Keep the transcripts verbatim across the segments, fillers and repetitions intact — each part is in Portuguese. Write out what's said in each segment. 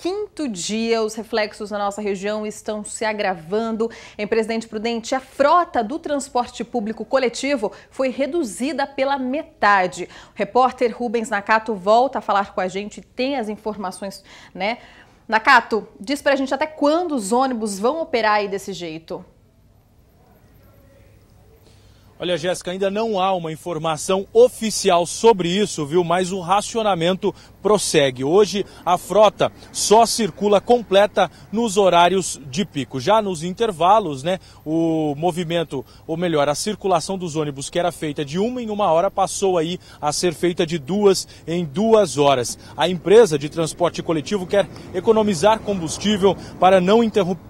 quinto dia, os reflexos na nossa região estão se agravando. Em Presidente Prudente, a frota do transporte público coletivo foi reduzida pela metade. O repórter Rubens Nakato volta a falar com a gente, tem as informações, né? Nakato, diz pra gente até quando os ônibus vão operar aí desse jeito. Olha, Jéssica, ainda não há uma informação oficial sobre isso, viu? Mas o racionamento prossegue. Hoje, a frota só circula completa nos horários de pico. Já nos intervalos, né, o movimento, ou melhor, a circulação dos ônibus que era feita de uma em uma hora passou aí a ser feita de duas em duas horas. A empresa de transporte coletivo quer economizar combustível para não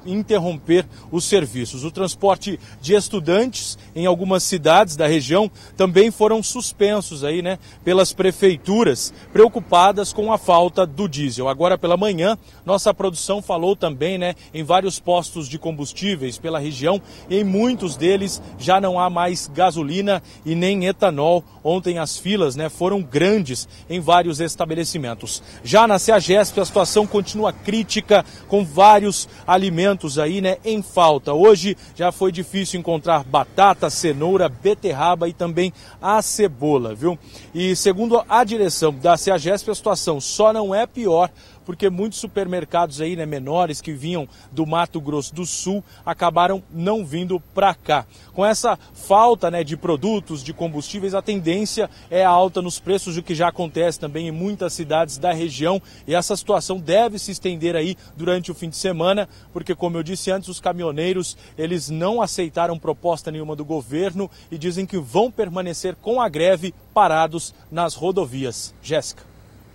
interromper os serviços. O transporte de estudantes em algumas cidades Cidades da região também foram suspensos aí, né, pelas prefeituras, preocupadas com a falta do diesel. Agora pela manhã, nossa produção falou também, né, em vários postos de combustíveis pela região, e em muitos deles já não há mais gasolina e nem etanol. Ontem as filas, né, foram grandes em vários estabelecimentos. Já na CEAGESP, a situação continua crítica, com vários alimentos aí, né, em falta. Hoje já foi difícil encontrar batata, cenoura, beterraba e também a cebola, viu? E segundo a direção da CEAGESP, a situação só não é pior porque muitos supermercados aí, né, menores que vinham do Mato Grosso do Sul acabaram não vindo para cá. Com essa falta, né, de produtos, de combustíveis, a tendência é a alta nos preços, o que já acontece também em muitas cidades da região, e essa situação deve se estender aí durante o fim de semana, porque, como eu disse antes, os caminhoneiros, eles não aceitaram proposta nenhuma do governo e dizem que vão permanecer com a greve parados nas rodovias. Jéssica.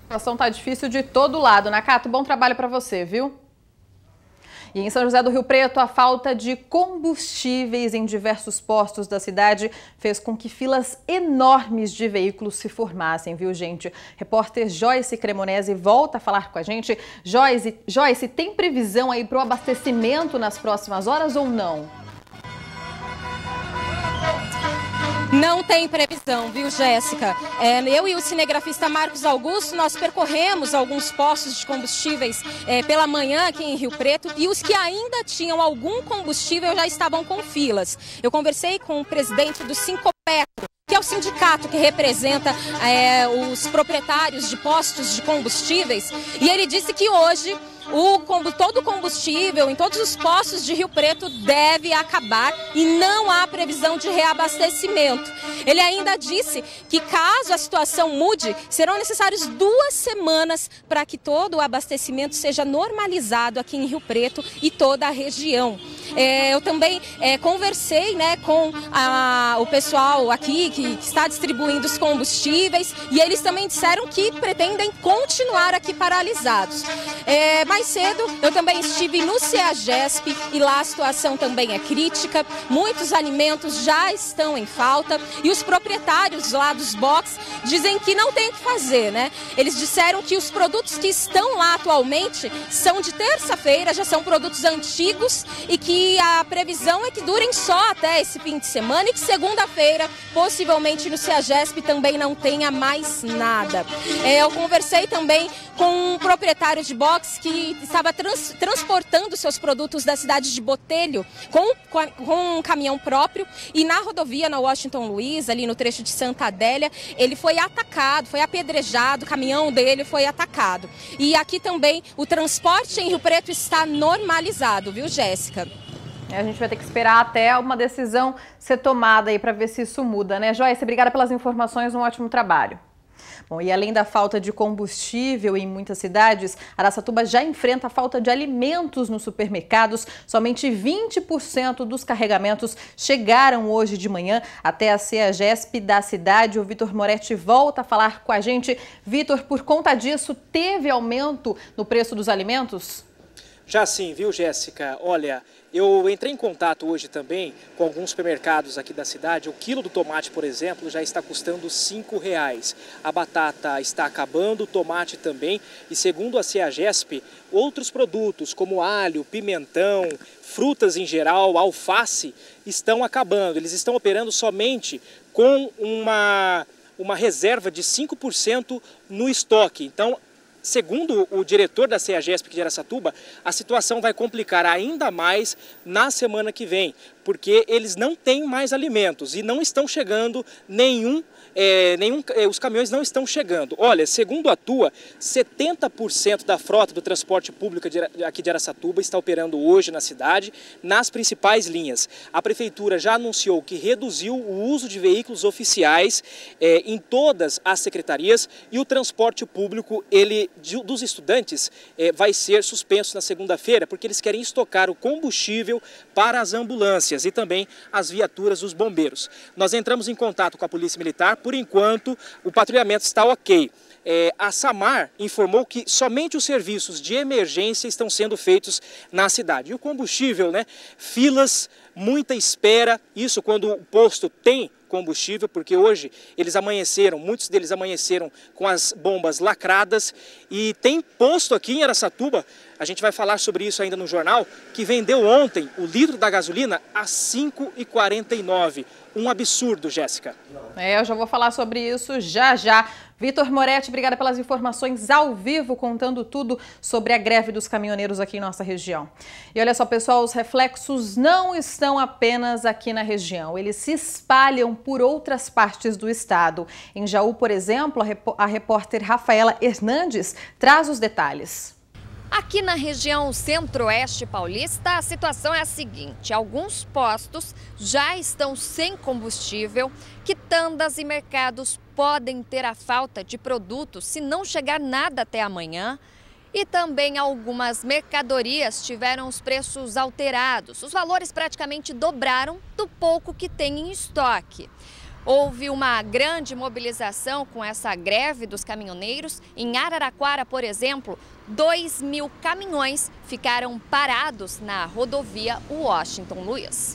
A situação está difícil de todo lado. Nakato, bom trabalho para você, viu? E em São José do Rio Preto, a falta de combustíveis em diversos postos da cidade fez com que filas enormes de veículos se formassem, viu, gente? Repórter Joyce Cremonese volta a falar com a gente. Joyce, Joyce, tem previsão aí para o abastecimento nas próximas horas ou não? Não tem previsão, viu, Jéssica? É, eu e o cinegrafista Marcos Augusto, nós percorremos alguns postos de combustíveis é, pela manhã aqui em Rio Preto, e os que ainda tinham algum combustível já estavam com filas. Eu conversei com o presidente do Sincopetro, que é o sindicato que representa é, os proprietários de postos de combustíveis, e ele disse que hoje o, todo o combustível em todos os postos de Rio Preto deve acabar e não há previsão de reabastecimento. Ele ainda disse que, caso a situação mude, serão necessárias duas semanas para que todo o abastecimento seja normalizado aqui em Rio Preto e toda a região. É, eu também é, conversei, né, com a, o pessoal aqui que está distribuindo os combustíveis, e eles também disseram que pretendem continuar aqui paralisados. É, mais cedo eu também estive no CEAGESP e lá a situação também é crítica, muitos alimentos já estão em falta e os proprietários lá dos boxes dizem que não tem o que fazer, né? Eles disseram que os produtos que estão lá atualmente são de terça-feira, já são produtos antigos, e que a previsão é que durem só até esse fim de semana e que segunda-feira, possivelmente Possivelmente no CEAGESP também não tenha mais nada. É, eu conversei também com um proprietário de box que estava trans, transportando seus produtos da cidade de Botelho com, com um caminhão próprio, e na rodovia, na Washington Luiz, ali no trecho de Santa Adélia, ele foi atacado, foi apedrejado, o caminhão dele foi atacado. E aqui também o transporte em Rio Preto está normalizado, viu, Jéssica? A gente vai ter que esperar até uma decisão ser tomada aí para ver se isso muda, né, Joyce? Obrigada pelas informações, um ótimo trabalho. Bom, e além da falta de combustível em muitas cidades, Araçatuba já enfrenta a falta de alimentos nos supermercados. Somente vinte por cento dos carregamentos chegaram hoje de manhã até a CEAGESP da cidade. O Vitor Moretti volta a falar com a gente. Vitor, por conta disso, teve aumento no preço dos alimentos? Já sim, viu, Jéssica? Olha, eu entrei em contato hoje também com alguns supermercados aqui da cidade. O quilo do tomate, por exemplo, já está custando cinco reais. A batata está acabando, o tomate também. E segundo a CEAGESP, outros produtos como alho, pimentão, frutas em geral, alface, estão acabando. Eles estão operando somente com uma, uma reserva de cinco por cento no estoque. Então, Segundo o diretor da CEAGESP de Araçatuba, a situação vai complicar ainda mais na semana que vem, porque eles não têm mais alimentos e não estão chegando nenhum, é, nenhum é, os caminhões não estão chegando. Olha, segundo a T U A, setenta por cento da frota do transporte público de, aqui de Araçatuba está operando hoje na cidade, nas principais linhas. A prefeitura já anunciou que reduziu o uso de veículos oficiais é, em todas as secretarias e o transporte público ele, de, dos estudantes é, vai ser suspenso na segunda-feira, porque eles querem estocar o combustível para as ambulâncias e também as viaturas dos bombeiros. Nós entramos em contato com a Polícia Militar, por enquanto o patrulhamento está ok. É, a Samar informou que somente os serviços de emergência estão sendo feitos na cidade. E o combustível, né? Filas, muita espera, isso quando o posto tem combustível, porque hoje eles amanheceram, muitos deles amanheceram com as bombas lacradas e tem posto aqui em Araçatuba, a gente vai falar sobre isso ainda no jornal, que vendeu ontem o litro da gasolina a cinco reais e quarenta e nove centavos. Um absurdo, Jéssica. É, eu já vou falar sobre isso já já. Vitor Moretti, obrigada pelas informações ao vivo, contando tudo sobre a greve dos caminhoneiros aqui em nossa região. E olha só, pessoal, os reflexos não estão apenas aqui na região, eles se espalham por outras partes do estado. Em Jaú, por exemplo, a, rep- a repórter Rafaela Hernandes traz os detalhes. Aqui na região centro-oeste paulista, a situação é a seguinte. Alguns postos já estão sem combustível, quitandas e mercados podem ter a falta de produtos se não chegar nada até amanhã. E também algumas mercadorias tiveram os preços alterados. Os valores praticamente dobraram do pouco que tem em estoque. Houve uma grande mobilização com essa greve dos caminhoneiros. Em Araraquara, por exemplo, dois mil caminhões ficaram parados na rodovia Washington Luiz.